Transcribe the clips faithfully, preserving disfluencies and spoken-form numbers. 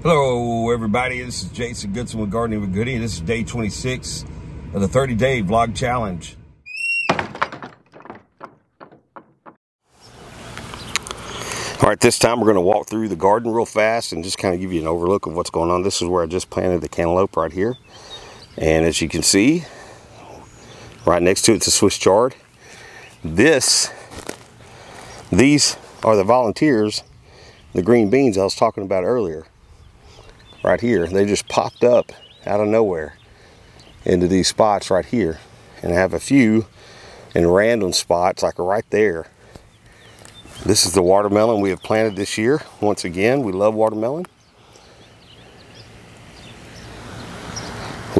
Hello everybody, this is Jason Goodson with Gardening with Goody, and this is day twenty-six of the thirty day vlog challenge. All right, this time we're going to walk through the garden real fast and just kind of give you an overlook of what's going on. This is where I just planted the cantaloupe right here, and as you can see, right next to it's a Swiss chard. This, these are the volunteers, the green beans I was talking about earlier. Right here, they just popped up out of nowhere into these spots right here, and I have a few in random spots like right there. This is the watermelon we have planted this year. Once again, we love watermelon.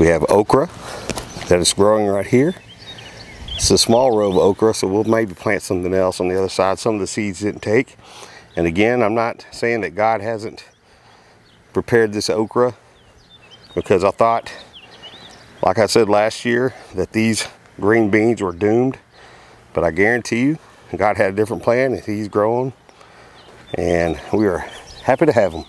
We have okra that is growing right here. It's a small row of okra, so we'll maybe plant something else on the other side. Some of the seeds didn't take, and again, I'm not saying that God hasn't prepared this okra, because I thought, like I said last year, that these green beans were doomed, but I guarantee you God had a different plan, and he's growing, and we are happy to have them.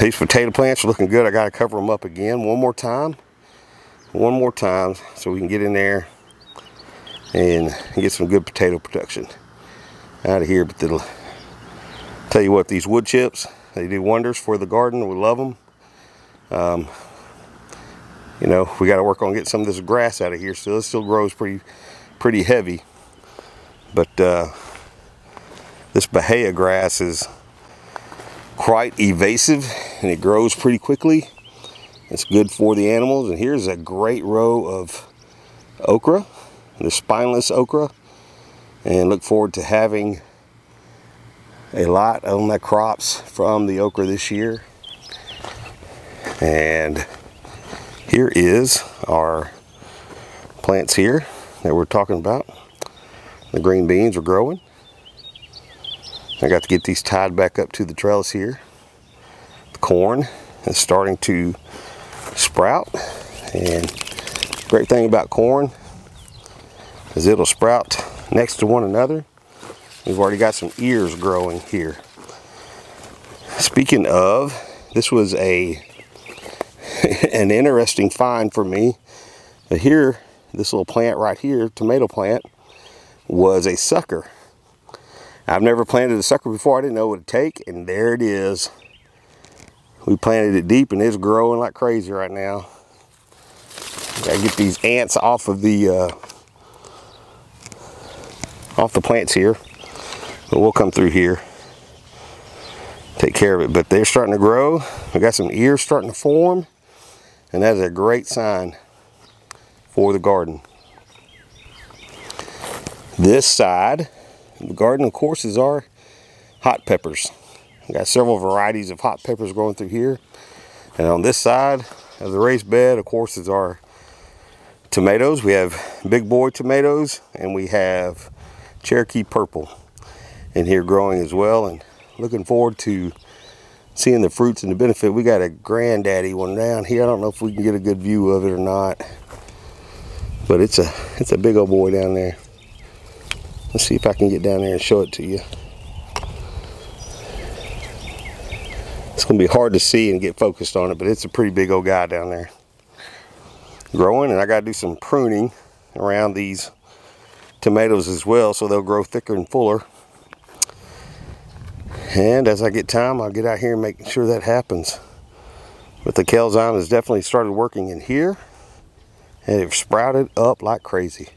These potato plants are looking good. I gotta cover them up again one more time one more time so we can get in there and get some good potato production out of here. But they'll tell you what, these wood chips, they do wonders for the garden. We love them. Um, you know, we got to work on getting some of this grass out of here. So it still grows pretty, pretty heavy. But uh, this Bahia grass is quite evasive, and it grows pretty quickly. It's good for the animals. And here's a great row of okra, the spineless okra, and look forward to having a lot on the crops from the okra this year. And here is our plants here that we're talking about. The green beans are growing. I got to get these tied back up to the trellis here. The corn is starting to sprout, and the great thing about corn is it'll sprout next to one another. We've already got some ears growing here. Speaking of, this was a an interesting find for me. But here, this little plant right here, tomato plant, was a sucker. I've never planted a sucker before. I didn't know what it'd take, and there it is. We planted it deep, and it's growing like crazy right now. Gotta get these ants off of the uh, off the plants here. But we'll come through here, take care of it. But they're starting to grow. We got some ears starting to form, and that's a great sign for the garden. This side, the garden, of course, is our hot peppers. We got several varieties of hot peppers growing through here. And on this side of the raised bed, of course, is our tomatoes. We have Big Boy tomatoes, and we have Cherokee Purple in here growing as well, and looking forward to seeing the fruits and the benefit. We got a granddaddy one down here. I don't know if we can get a good view of it or not, but it's a it's a big old boy down there. Let's see if I can get down there and show it to you. It's gonna be hard to see and get focused on it, but it's a pretty big old guy down there growing, and I gotta do some pruning around these tomatoes as well, so they'll grow thicker and fuller. And as I get time, I'll get out here and make sure that happens. But the Kelzyme has definitely started working in here, and it sprouted up like crazy.